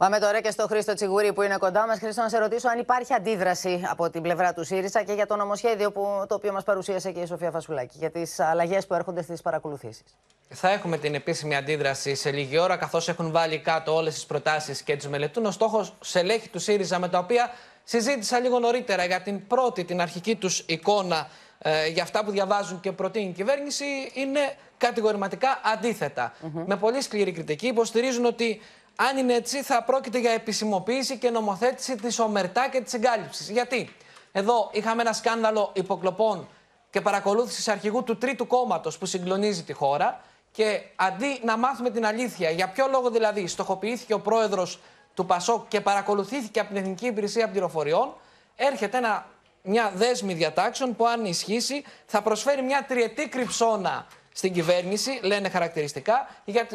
Πάμε τώρα και στο Χρήστο Τσιγούρη που είναι κοντά μας. Χρήστο, να σε ρωτήσω αν υπάρχει αντίδραση από την πλευρά του ΣΥΡΙΖΑ και για το νομοσχέδιο το οποίο μας παρουσίασε και η Σοφία Φασουλάκη, για τις αλλαγές που έρχονται στις παρακολουθήσεις. Θα έχουμε την επίσημη αντίδραση σε λίγη ώρα, καθώς έχουν βάλει κάτω όλες τις προτάσεις και τις μελετούν. Ο στόχος σε ελέγχη του ΣΥΡΙΖΑ, με τα οποία συζήτησα λίγο νωρίτερα για την πρώτη, την αρχική τους εικόνα για αυτά που διαβάζουν και προτείνει η κυβέρνηση, είναι κατηγορηματικά αντίθετα. Με πολύ σκληρή κριτική υποστηρίζουν ότι αν είναι έτσι, θα πρόκειται για επισημοποίηση και νομοθέτηση της ομερτά και της εγκάλυψης. Γιατί εδώ είχαμε ένα σκάνδαλο υποκλοπών και παρακολούθησης αρχηγού του τρίτου κόμματος που συγκλονίζει τη χώρα. Και αντί να μάθουμε την αλήθεια, για ποιο λόγο δηλαδή στοχοποιήθηκε ο πρόεδρος του ΠΑΣΟΚ και παρακολουθήθηκε από την Εθνική Υπηρεσία Πληροφοριών, έρχεται μια δέσμη διατάξεων που, αν ισχύσει, θα προσφέρει μια τριετή κρυψώνα στην κυβέρνηση, λένε χαρακτηριστικά,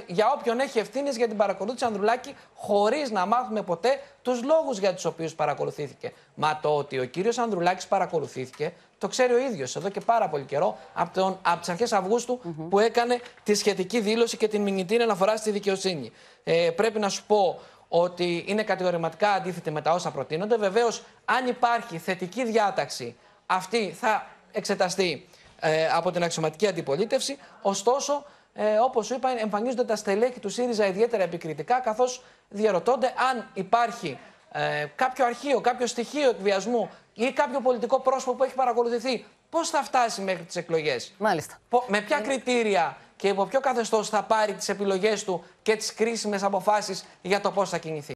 για όποιον έχει ευθύνες για την παρακολούθηση Ανδρουλάκη, χωρίς να μάθουμε ποτέ τους λόγους για τους οποίους παρακολουθήθηκε. Μα το ότι ο κύριος Ανδρουλάκης παρακολουθήθηκε, το ξέρει ο ίδιος εδώ και πάρα πολύ καιρό, από τις αρχές Αυγούστου, που έκανε τη σχετική δήλωση και την μηνυτήρια αναφορά στη δικαιοσύνη. Πρέπει να σου πω ότι είναι κατηγορηματικά αντίθετη με τα όσα προτείνονται. Βεβαίως, αν υπάρχει θετική διάταξη, αυτή θα εξεταστεί από την αξιωματική αντιπολίτευση. Ωστόσο, όπως σου είπα, εμφανίζονται τα στελέχη του ΣΥΡΙΖΑ ιδιαίτερα επικριτικά, καθώς διαρωτώνται αν υπάρχει κάποιο αρχείο, κάποιο στοιχείο εκβιασμού ή κάποιο πολιτικό πρόσωπο που έχει παρακολουθηθεί. Πώς θα φτάσει μέχρι τις εκλογές, με ποια κριτήρια και υπό ποιο καθεστώς θα πάρει τις επιλογές του και τις κρίσιμες αποφάσεις για το πώς θα κινηθεί.